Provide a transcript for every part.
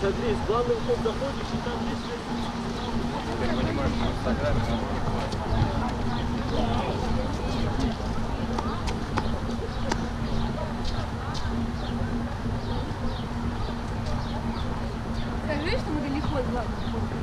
Смотри, с главным вход заходишь, и там есть 6 тысяч. Ты понимаешь, что в Инстаграме нам не хватит. Скажи, что мы далеко от главного входа.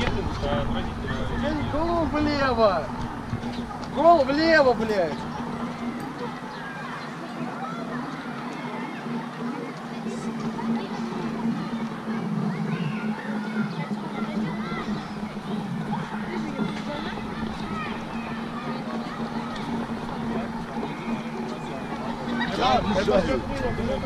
нет, отразить. Гол влево! Гол влево, блядь! Это все было, блядь.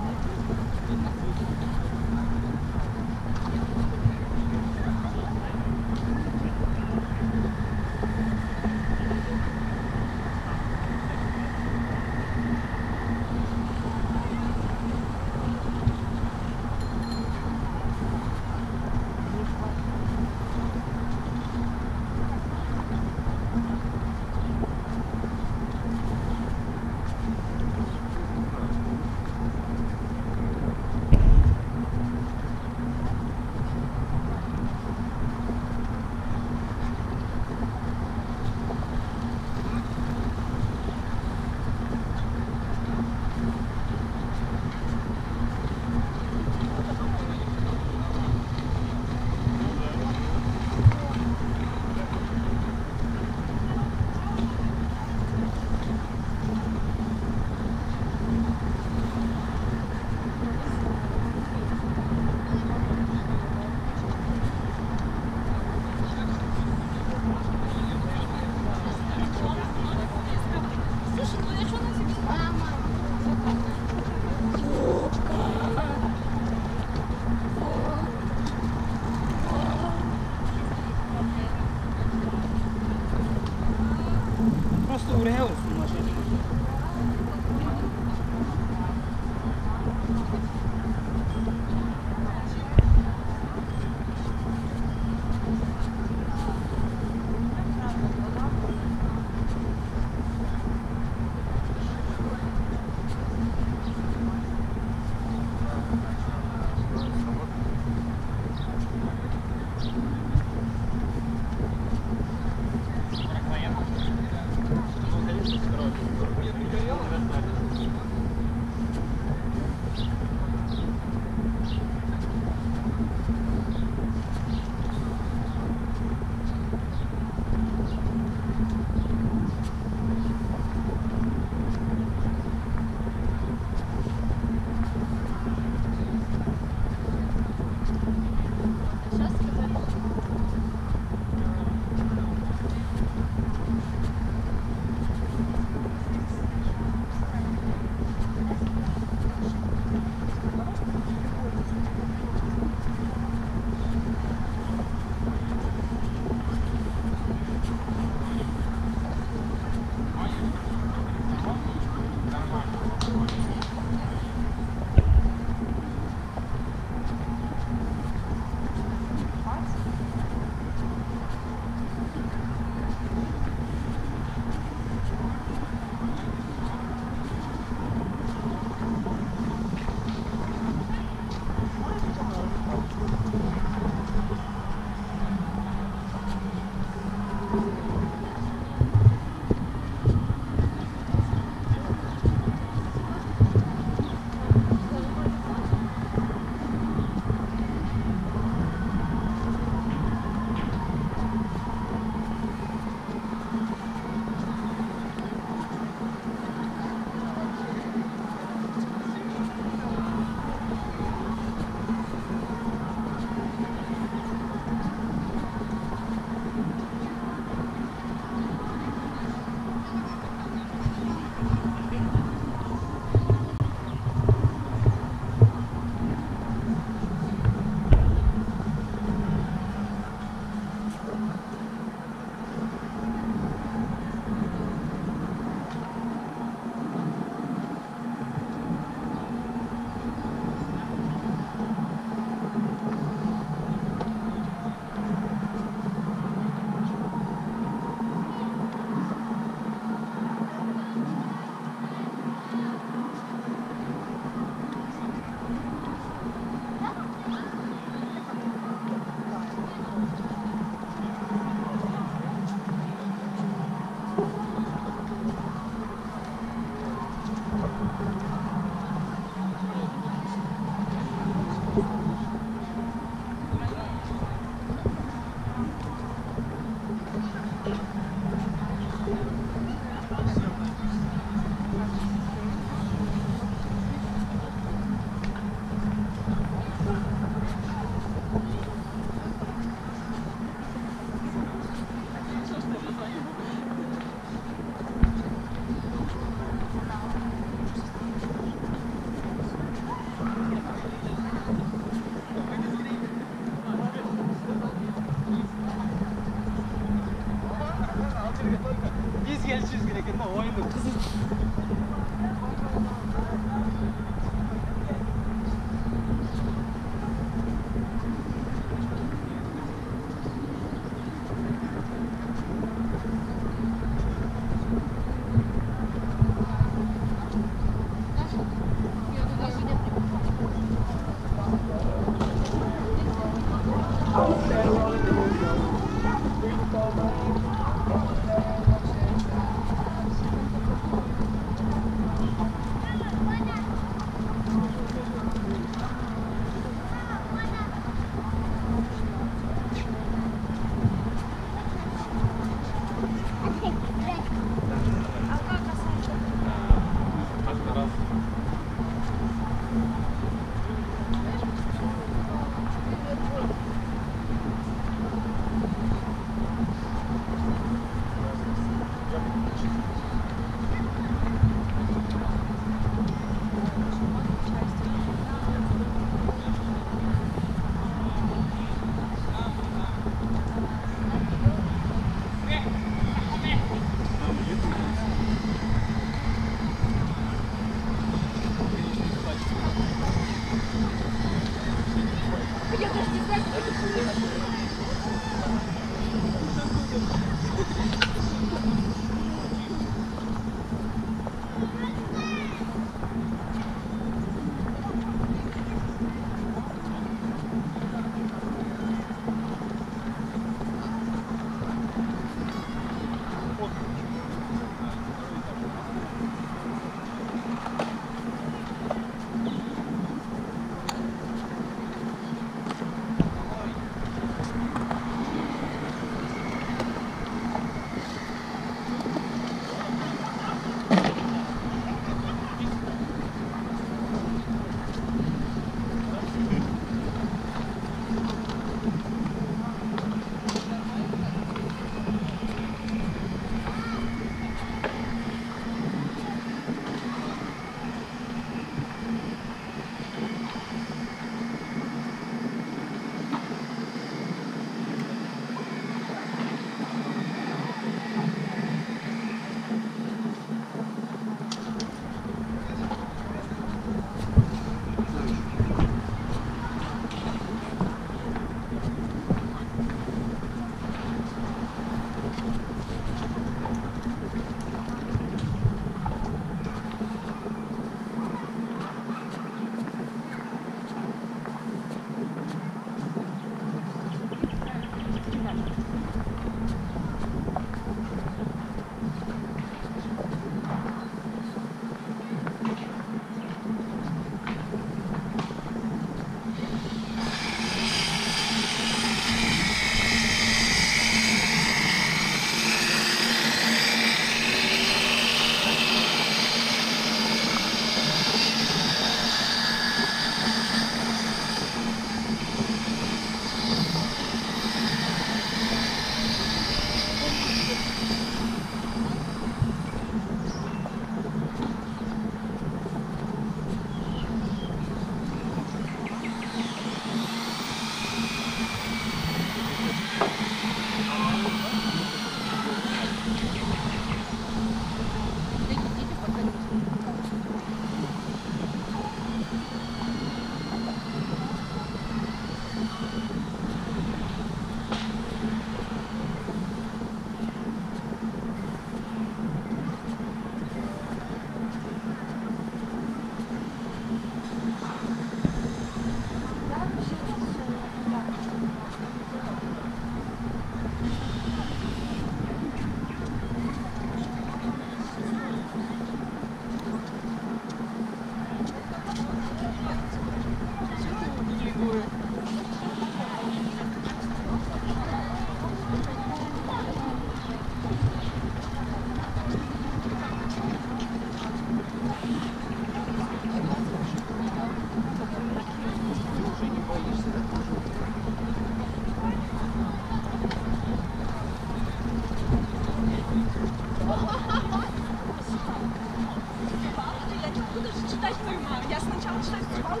откуда же читать твою маму? Я сначала читать читала.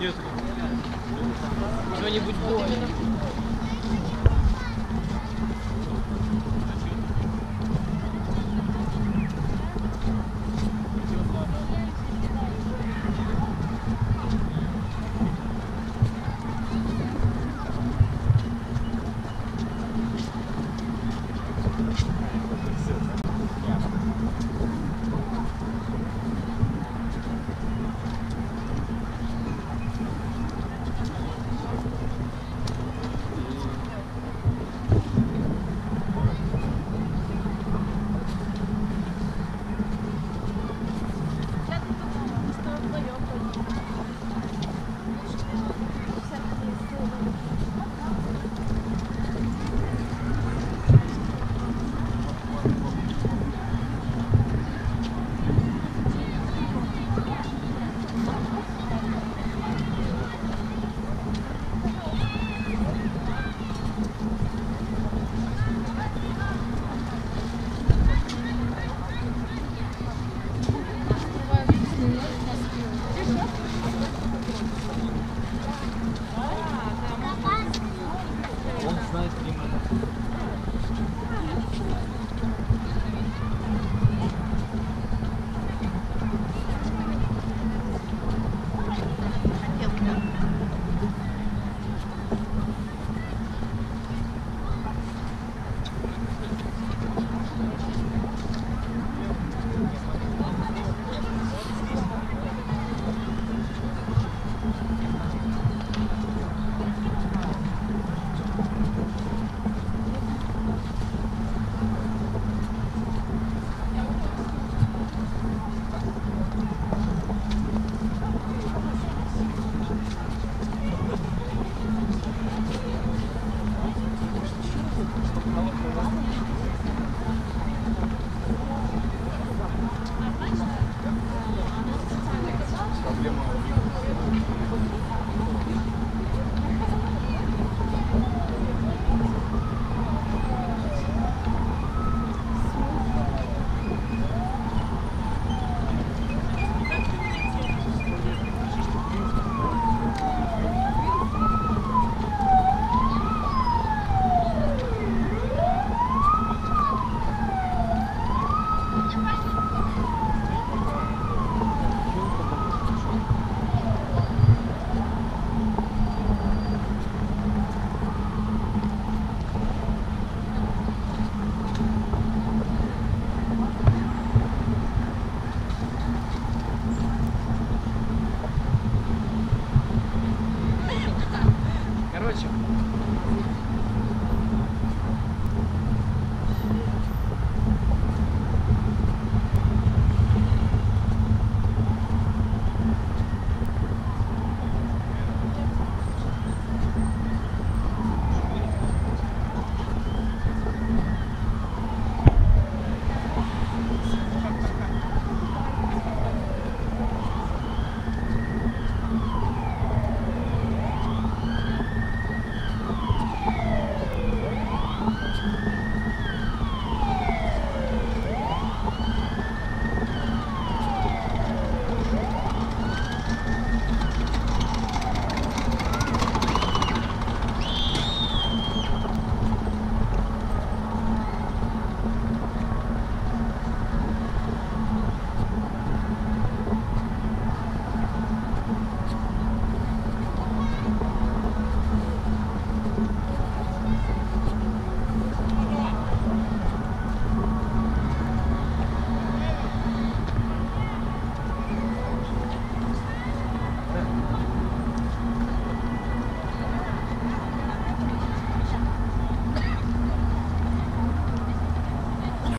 Нет.